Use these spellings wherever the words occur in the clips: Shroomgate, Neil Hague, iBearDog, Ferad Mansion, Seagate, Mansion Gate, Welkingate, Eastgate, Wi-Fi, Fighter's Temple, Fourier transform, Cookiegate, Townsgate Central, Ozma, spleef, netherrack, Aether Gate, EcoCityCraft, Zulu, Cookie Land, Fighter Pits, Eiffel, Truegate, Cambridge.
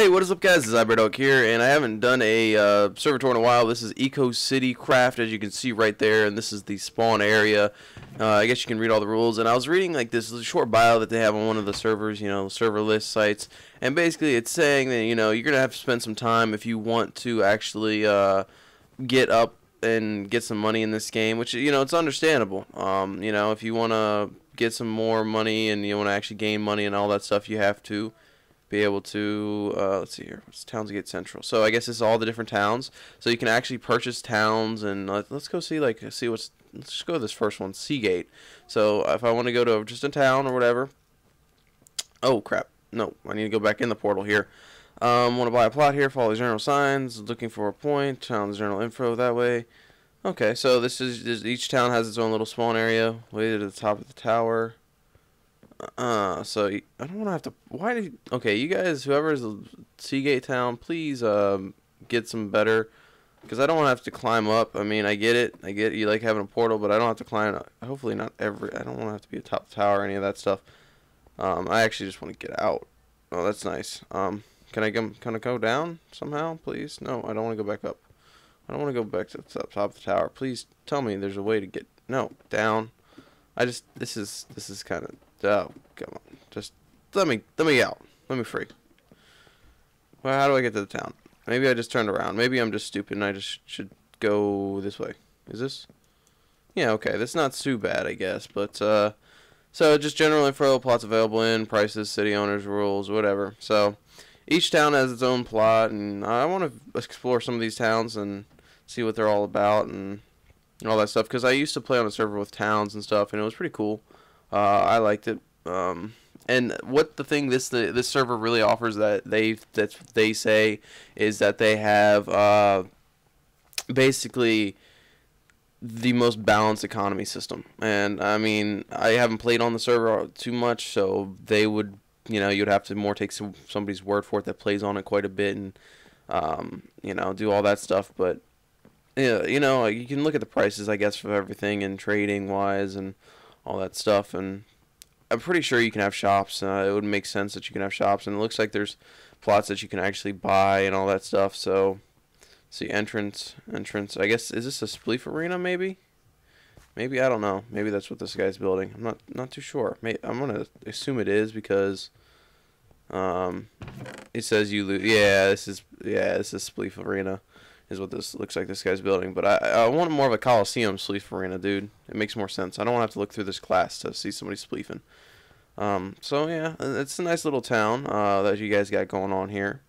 Hey, what is up, guys? It's iBearDog here, and I haven't done a server tour in a while. This is EcoCityCraft, as you can see right there, and this is the spawn area. I guess you can read all the rules, and I was reading like this short bio that they have on one of the servers, you know, serverless sites, and basically it's saying that, you know, you're gonna have to spend some time if you want to actually get up and get some money in this game, which, you know, it's understandable. You know, if you want to get some more money and you want to actually gain money and all that stuff, you have to be able to, let's see here, it's Townsgate Central. So I guess it's all the different towns. So you can actually purchase towns, and let's go see, like, see what's, let's just go to this first one, Seagate. So if I want to go to just a town or whatever, oh crap, no, I need to go back in the portal here. Want to buy a plot here, follow the general signs, looking for a point, town's general info that way. Okay, so this is, each town has its own little spawn area, way to the top of the tower. So I don't want to have to, why did, okay, you guys, whoever's Seagate town, please get some better, because I don't want to have to climb up. I mean, I get it, you like having a portal, but I don't have to climb up. Hopefully not every, I don't want to have to be atop the tower or any of that stuff. I actually just want to get out. Oh, that's nice. Can I go down somehow, please? No, I don't want to go back up. I don't want to go back to the top of the tower. Please tell me there's a way to get, no, down. I just, this is kind of, oh, come on. Just let me out. Let me free. Well, how do I get to the town? Maybe I just turned around. Maybe I'm just stupid and I just should go this way. Is this? Yeah, okay. That's not too bad, I guess. But, so just general info, plots available in, prices, city owners, rules, whatever. So, each town has its own plot, and I want to explore some of these towns and see what they're all about and all that stuff. Because I used to play on a server with towns and stuff, and it was pretty cool. I liked it, and what the thing this server really offers that they say is that they have basically the most balanced economy system. And I mean, I haven't played on the server too much, so they would, you know, you'd have to more take somebody's word for it that plays on it quite a bit, and you know, do all that stuff. But yeah, you know, you can look at the prices, I guess, for everything and trading wise and all that stuff, and I'm pretty sure you can have shops. It would make sense that you can have shops, and it looks like there's plots that you can actually buy and all that stuff. So, see, entrance. I guess, is this a spleef arena? Maybe I don't know. Maybe that's what this guy's building. I'm not too sure. I'm gonna assume it is, because it says you lose. Yeah, this is spleef arena, is what this looks like this guy's building. But I want more of a Coliseum spleef arena, dude. It makes more sense. I don't want to have to look through this class to see somebody spleefing. So yeah, it's a nice little town that you guys got going on here.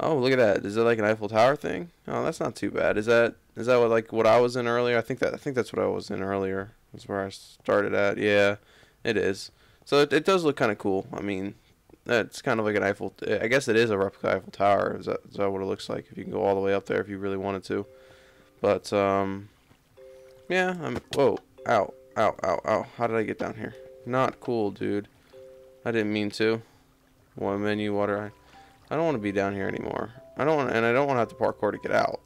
Oh, look at that. Is it like an Eiffel Tower thing? Oh, that's not too bad. Is that what, like, what I was in earlier? I think that's what I was in earlier. That's where I started at. Yeah, it is. So it does look kind of cool. I mean, it's kind of like an Eiffel, I guess it is a replica Eiffel Tower, is that what it looks like, if you can go all the way up there if you really wanted to. But, yeah, whoa, ow, ow, ow, ow, how did I get down here? Not cool, dude. I didn't mean to. One menu, water, I don't want to be down here anymore. I don't want to have to parkour to get out.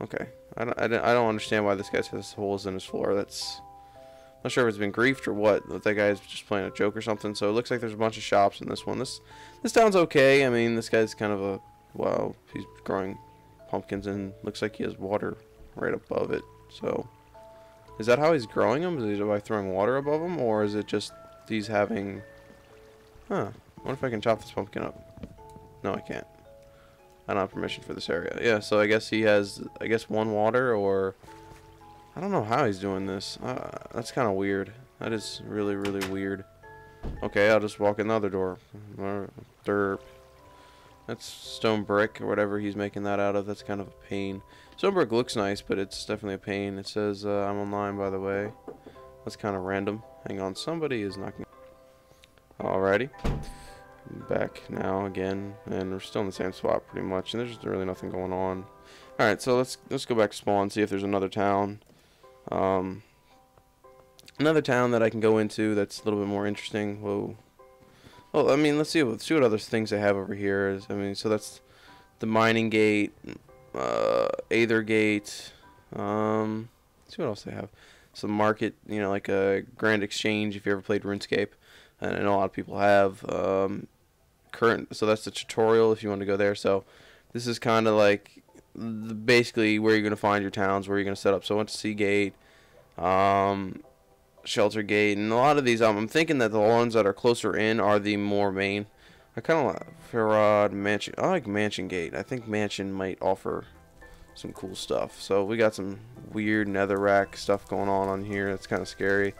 Okay, I don't understand why this guy has holes in his floor. That's, I'm not sure if it's been griefed or what, but that guy's just playing a joke or something. So it looks like there's a bunch of shops in this one. This town's okay. I mean, this guy's kind of a, well, he's growing pumpkins, and looks like he has water right above it. So is that how he's growing them? Is it by throwing water above them, or is it just he's having, huh, I wonder if I can chop this pumpkin up. No, I can't. I don't have permission for this area. Yeah, so I guess he has, I guess, one water, or I don't know how he's doing this. That's kind of weird. That is really, really weird. Okay, I'll just walk in the other door. Derp. That's stone brick, or whatever he's making that out of. That's kind of a pain. Stone brick looks nice, but it's definitely a pain. It says, I'm online, by the way. That's kind of random. Hang on, somebody is knocking. Alrighty. Back now again, and we're still in the same spot pretty much, and there's really nothing going on. Alright, so let's go back to spawn, see if there's another town. Another town that I can go into that's a little bit more interesting. Whoa. Well, I mean, let's see what other things they have over here is. I mean, so that's the Mining Gate, Aether Gate. Let's see what else they have. Some market, you know, like a Grand Exchange if you ever played RuneScape, and I know a lot of people have. current, so that's the tutorial if you want to go there. So this is kind of like basically where you're going to find your towns, where you're going to set up. So I went to Seagate, Shelter Gate, and a lot of these, I'm thinking that the ones that are closer in are the more main. I kind of like Ferad Mansion. I like Mansion Gate. I think Mansion might offer some cool stuff. So we got some weird netherrack stuff going on here. That's kind of scary.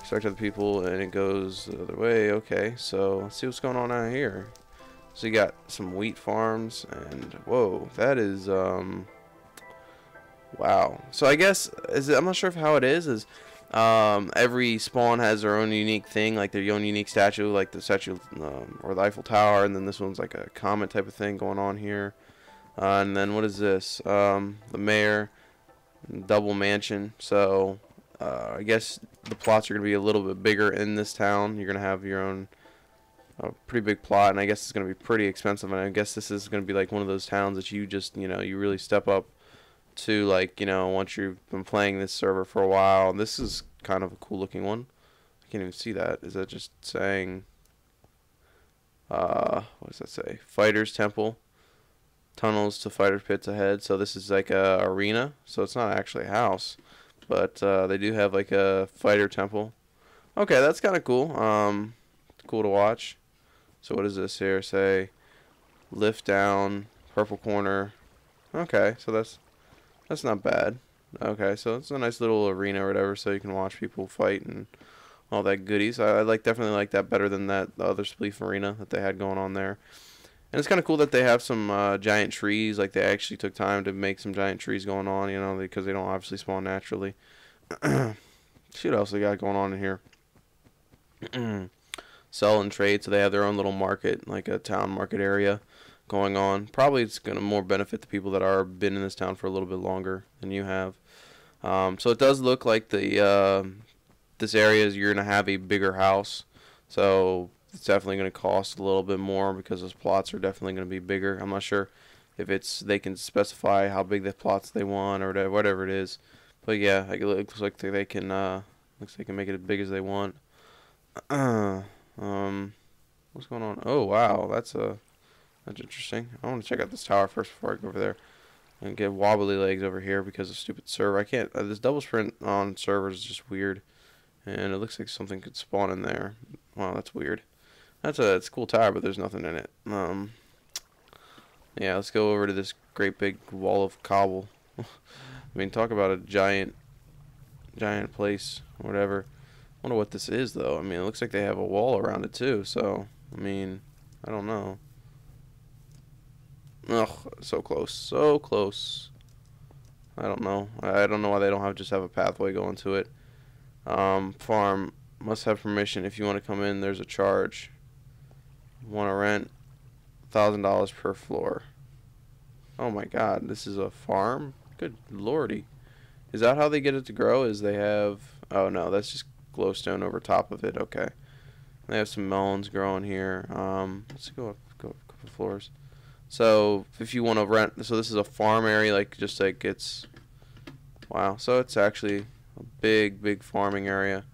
Extract other people, and it goes the other way. Okay, so let's see what's going on out here. So you got some wheat farms, and whoa, that is wow. So I guess I'm not sure if how it is every spawn has their own unique thing, like their own unique statue, like the statue or the Eiffel Tower, and then this one's like a comet type of thing going on here. And then what is this? The mayor, double mansion. So I guess the plots are going to be a little bit bigger in this town. You're going to have your own pretty big plot, and I guess it's going to be pretty expensive. And I guess this is going to be like one of those towns that you just, you know, you really step up to, like, you know, once you've been playing this server for a while. This is kind of a cool looking one. I can't even see that. Is that just saying, what does that say? Fighter's Temple. Tunnels to Fighter Pits ahead. So this is like a arena, so it's not actually a house, but they do have like a fighter temple. Okay, that's kind of cool. Cool to watch. So what is this here? Say lift down, purple corner. Okay, so that's not bad. Okay, so it's a nice little arena or whatever, so you can watch people fight and all that goodies. I like definitely like that better than that the other spleef arena that they had going on there. And it's kind of cool that they have some giant trees. Like, they actually took time to make some giant trees going on, you know, because they don't obviously spawn naturally. See what else they got going on in here. Sell and trade, so they have their own little market, like a town market area going on. Probably it's going to more benefit the people that are been in this town for a little bit longer than you have. So it does look like the this area is you're going to have a bigger house. So it's definitely going to cost a little bit more because those plots are definitely going to be bigger. I'm not sure if it's they can specify how big the plots they want or whatever it is, but yeah, it looks like they can make it as big as they want. What's going on? Oh wow, that's interesting. I want to check out this tower first before I go over there and get wobbly legs over here because of stupid server. I can't. This double sprint on servers is just weird, and it looks like something could spawn in there. Wow, that's weird. It's a cool tower, but there's nothing in it. Yeah, let's go over to this great big wall of cobble. I mean, talk about a giant place, or whatever. I wonder what this is, though. I mean, it looks like they have a wall around it, too. So, I mean, I don't know. Ugh, so close. So close. I don't know. I don't know why they don't have just have a pathway going to it. Farm. Must have permission. If you want to come in, there's a charge. Want to rent? $1,000 per floor. Oh my god, this is a farm? Good lordy. Is that how they get it to grow? Is they have... Oh no, that's just glowstone over top of it. Okay. They have some melons growing here. Let's go up a couple floors. So, if you want to rent... So this is a farm area, like, just like it's... Wow, so it's actually a big, big farming area.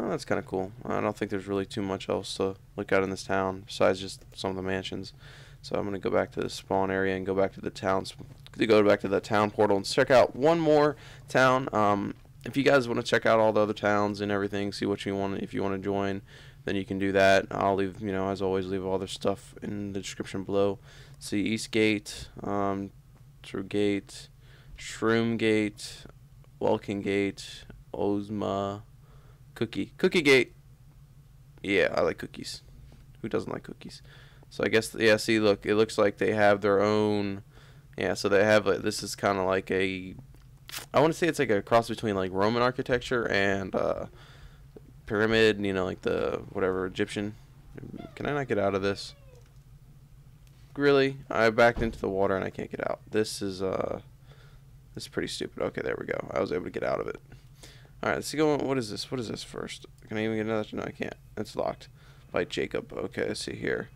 Oh, that's kind of cool. I don't think there's really too much else to look at in this town besides just some of the mansions. So I'm going to go back to the spawn area and go back to the towns. Go back to the town portal and check out one more town. If you guys want to check out all the other towns and everything, see what you want. If you want to join, then you can do that. I'll leave, you know, as always, leave all their stuff in the description below. See Eastgate, Truegate, Shroomgate, Welkingate, Ozma. Cookiegate. Yeah, I like cookies. Who doesn't like cookies? So I guess, yeah, see, look, it looks like they have their own, yeah, so they have, like, this is kind of like a, I want to say it's like a cross between, like, Roman architecture and pyramid, you know, like the, whatever, Egyptian. Can I not get out of this? Really? I backed into the water and I can't get out. This is pretty stupid. Okay, there we go. I was able to get out of it. All right, let's see. What is this? What is this first? Can I even get another? No, I can't. It's locked by Jacob. Okay, let's see here.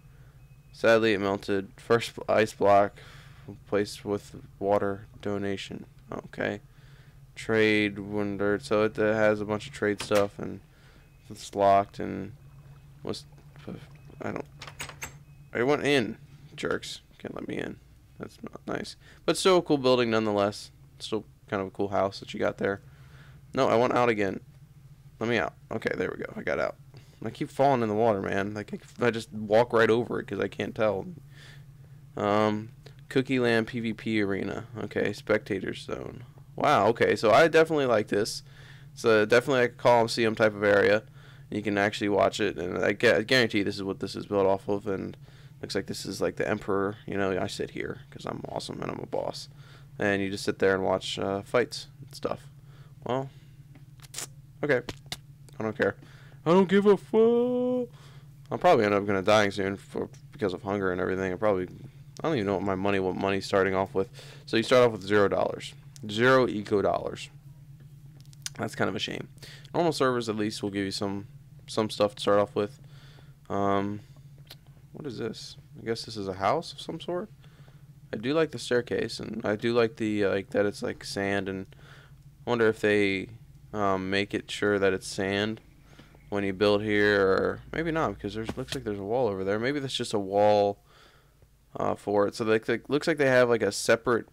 Sadly, it melted. First ice block replaced with water donation. Okay. Trade wonder. So it has a bunch of trade stuff, and it's locked. And what's I don't. I want in. Jerks. Can't let me in. That's not nice. But still a cool building nonetheless. Still kind of a cool house that you got there. No, I want out again. Let me out. Okay, there we go. I got out. I keep falling in the water, man. Like, I just walk right over it because I can't tell. Cookie Land PvP Arena. Okay, Spectator Zone. Wow, okay. So I definitely like this. So definitely I could call them, see them type of area. You can actually watch it, and I guarantee this is what this is built off of, and looks like this is like the Emperor. You know, I sit here because I'm awesome and I'm a boss. And you just sit there and watch fights and stuff. Well, okay. I don't care. I don't give a fuck. I'm probably end up gonna dying soon because of hunger and everything. I don't even know what money's starting off with. So you start off with $0, 0 eco dollars. That's kind of a shame. Normal servers at least will give you some stuff to start off with. What is this? I guess this is a house of some sort. I do like the staircase, and I do like the like that it's like sand, and I wonder if they make it sure that it's sand when you build here, or maybe not, because there's looks like there's a wall over there. Maybe that's just a wall for it. So like looks like they have like a separate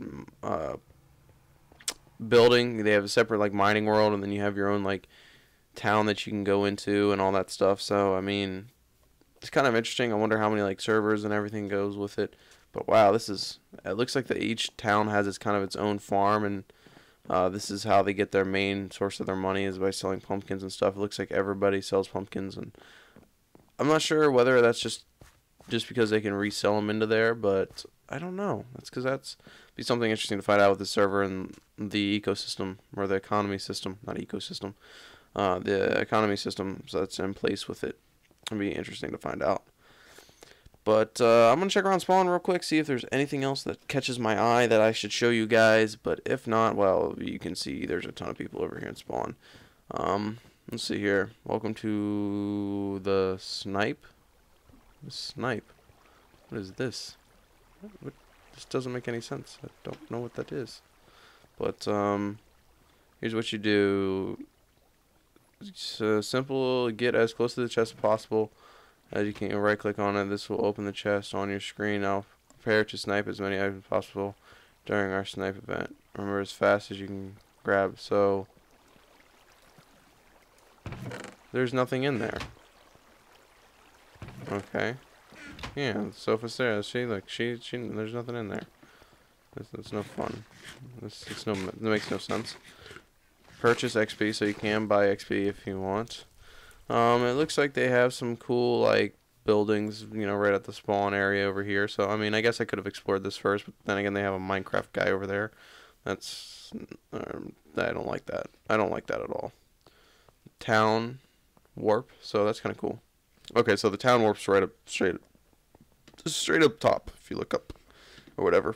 building. They have a separate like mining world, and then you have your own like town that you can go into and all that stuff. So I mean, it's kind of interesting. I wonder how many like servers and everything goes with it. But wow, this is, it looks like that each town has its kind of its own farm, and this is how they get their main source of their money, is by selling pumpkins and stuff. It looks like everybody sells pumpkins, and I'm not sure whether that's just because they can resell them into there, but I don't know. That's because that's be something interesting to find out with the server and the ecosystem, or the economy system, not ecosystem, the economy system that's in place with it. It'd be interesting to find out. But I'm going to check around spawn real quick, see if there's anything else that catches my eye that I should show you guys. But if not, well, you can see there's a ton of people over here in spawn. Let's see here. Welcome to the snipe. The snipe. What is this? What? This doesn't make any sense. I don't know what that is. But here's what you do. It's simple. Get as close to the chest as possible. As you can right click on it, this will open the chest on your screen. Now prepare to snipe as many items as possible during our snipe event. Remember, as fast as you can grab. So there's nothing in there. Okay. Yeah, the sofa's there. See, look, she there's nothing in there. That's no fun. That makes no sense. Purchase XP, so you can buy XP if you want. It looks like they have some cool, like, buildings, you know, right at the spawn area over here. So, I mean, I guess I could have explored this first, but then again, they have a Minecraft guy over there. That's, I don't like that. I don't like that at all. Town warp, so that's kind of cool. Okay, so the town warp's right up, straight up top, if you look up, or whatever.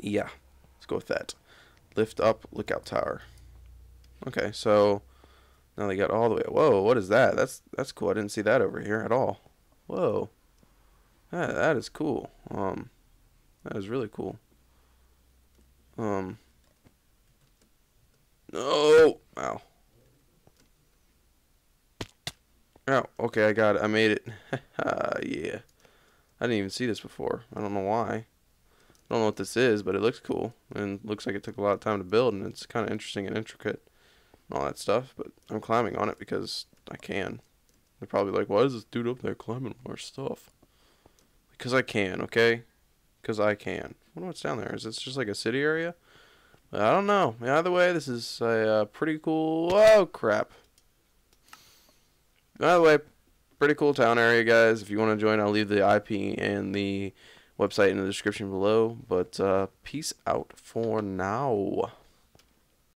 Yeah, let's go with that. Lift up, lookout tower. Okay, so... now they got all the way. Whoa, what is that? That's cool. I didn't see that over here at all. Whoa, that is cool. That is really cool. No, ow. Oh, okay, I got it. I made it. Yeah, I didn't even see this before. I don't know why. I don't know what this is, but it looks cool, and looks like it took a lot of time to build, and it's kind of interesting and intricate. All that stuff, but I'm climbing on it because I can. They're probably like, why is this dude up there climbing more stuff? Because I can, okay? Because I can. I wonder what's down there. Is this just like a city area? I don't know. Either way, this is a pretty cool... oh, crap. By the way, pretty cool town area, guys. If you want to join, I'll leave the IP and the website in the description below. But peace out for now.